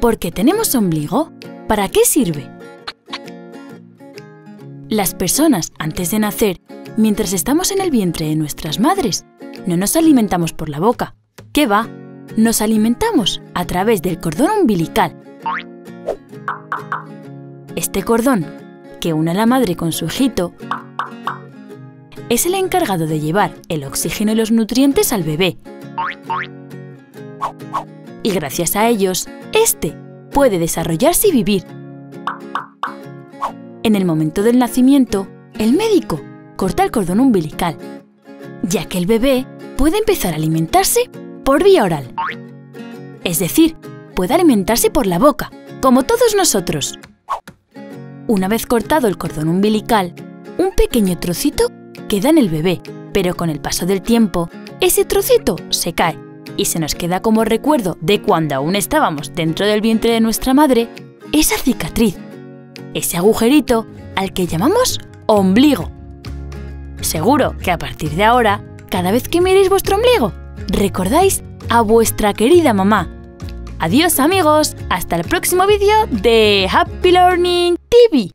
Porque tenemos ombligo, ¿para qué sirve? Las personas, antes de nacer, mientras estamos en el vientre de nuestras madres, no nos alimentamos por la boca. ¿Qué va? Nos alimentamos a través del cordón umbilical. Este cordón, que une a la madre con su hijito, es el encargado de llevar el oxígeno y los nutrientes al bebé. Y gracias a ellos, este puede desarrollarse y vivir. En el momento del nacimiento, el médico corta el cordón umbilical, ya que el bebé puede empezar a alimentarse por vía oral. Es decir, puede alimentarse por la boca, como todos nosotros. Una vez cortado el cordón umbilical, un pequeño trocito queda en el bebé, pero con el paso del tiempo, ese trocito se cae y se nos queda como recuerdo de cuando aún estábamos dentro del vientre de nuestra madre, esa cicatriz, ese agujerito al que llamamos ombligo. Seguro que a partir de ahora, cada vez que miréis vuestro ombligo, recordáis a vuestra querida mamá. Adiós amigos, hasta el próximo vídeo de Happy Learning TV.